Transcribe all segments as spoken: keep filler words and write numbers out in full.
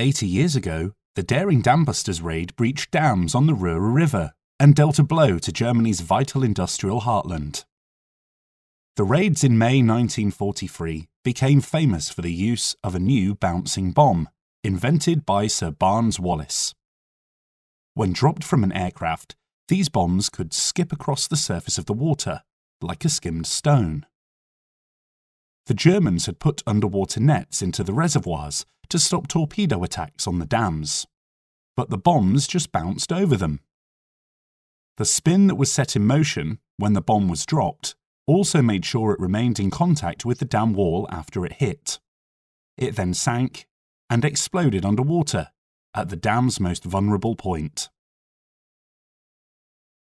Eighty years ago, the daring Dambusters raid breached dams on the Ruhr River and dealt a blow to Germany's vital industrial heartland. The raids in May nineteen forty-three became famous for the use of a new bouncing bomb, invented by Sir Barnes Wallis. When dropped from an aircraft, these bombs could skip across the surface of the water, like a skimmed stone. The Germans had put underwater nets into the reservoirs to stop torpedo attacks on the dams, but the bombs just bounced over them. The spin that was set in motion when the bomb was dropped also made sure it remained in contact with the dam wall after it hit. It then sank and exploded underwater at the dam's most vulnerable point.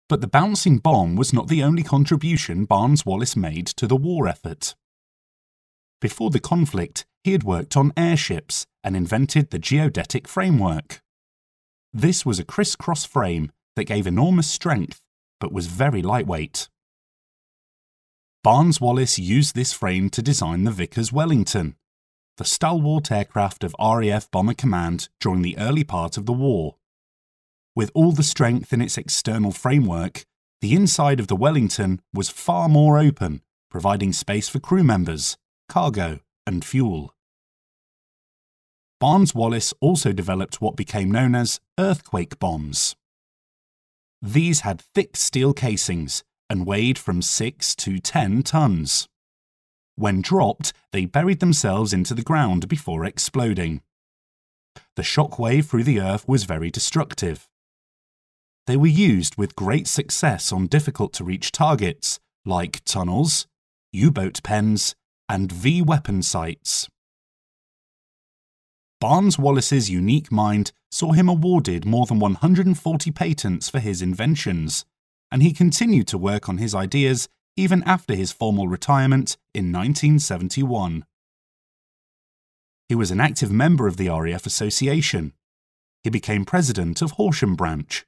But the bouncing bomb was not the only contribution Barnes Wallis made to the war effort. Before the conflict, he had worked on airships and invented the geodetic framework. This was a criss-cross frame that gave enormous strength but was very lightweight. Barnes Wallis used this frame to design the Vickers Wellington, the stalwart aircraft of R A F Bomber Command during the early part of the war. With all the strength in its external framework, the inside of the Wellington was far more open, providing space for crew members, cargo, and fuel. Barnes Wallis also developed what became known as earthquake bombs. These had thick steel casings and weighed from six to ten tons. When dropped, they buried themselves into the ground before exploding. The shock wave through the earth was very destructive. They were used with great success on difficult-to-reach targets like tunnels, U-boat pens, and V-weapon sites. Barnes Wallis's unique mind saw him awarded more than one hundred forty patents for his inventions, and he continued to work on his ideas even after his formal retirement in nineteen seventy-one. He was an active member of the R A F Association. He became president of Horsham Branch,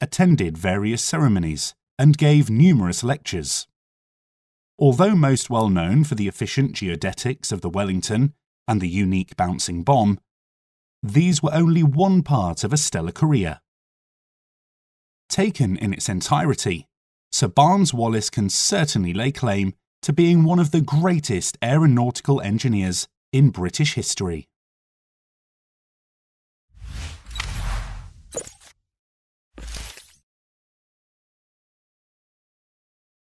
attended various ceremonies, and gave numerous lectures. Although most well known for the efficient geodetics of the Wellington and the unique bouncing bomb, these were only one part of a stellar career. Taken in its entirety, Sir Barnes Wallis can certainly lay claim to being one of the greatest aeronautical engineers in British history.